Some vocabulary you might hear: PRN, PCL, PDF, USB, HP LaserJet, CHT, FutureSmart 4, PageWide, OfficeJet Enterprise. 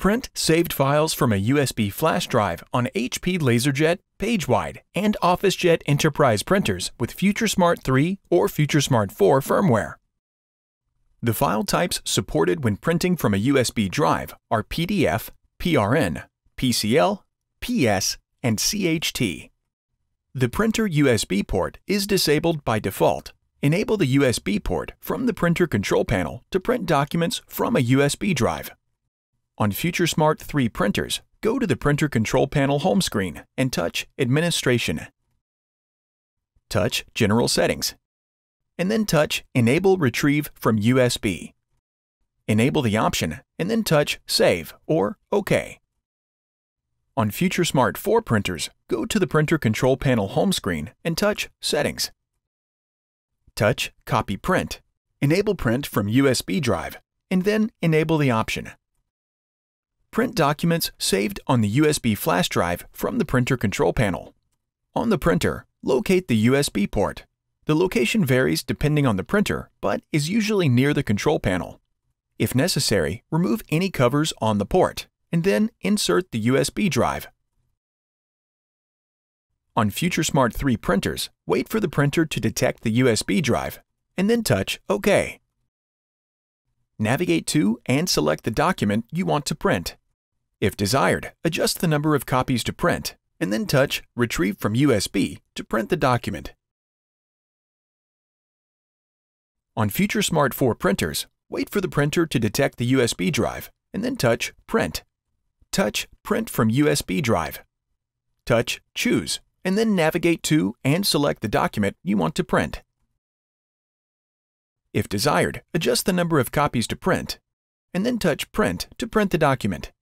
Print saved files from a USB flash drive on HP LaserJet, PageWide, and OfficeJet Enterprise printers with FutureSmart 3 or FutureSmart 4 firmware. The file types supported when printing from a USB drive are PDF, PRN, PCL, PS, and CHT. The printer USB port is disabled by default. Enable the USB port from the printer control panel to print documents from a USB drive. On FutureSmart 3 printers, go to the Printer Control Panel home screen and touch Administration. Touch General Settings, and then touch Enable Retrieve from USB. Enable the option, and then touch Save or OK. On FutureSmart 4 printers, go to the Printer Control Panel home screen and touch Settings. Touch Copy Print, enable Print from USB drive, and then enable the option. Print documents saved on the USB flash drive from the printer control panel. On the printer, locate the USB port. The location varies depending on the printer, but is usually near the control panel. If necessary, remove any covers on the port, and then insert the USB drive. On FutureSmart 3 printers, wait for the printer to detect the USB drive, and then touch OK. Navigate to and select the document you want to print. If desired, adjust the number of copies to print, and then touch Retrieve from USB to print the document. On FutureSmart 4 printers, wait for the printer to detect the USB drive, and then touch Print. Touch Print from USB drive. Touch Choose, and then navigate to and select the document you want to print. If desired, adjust the number of copies to print, and then touch Print to print the document.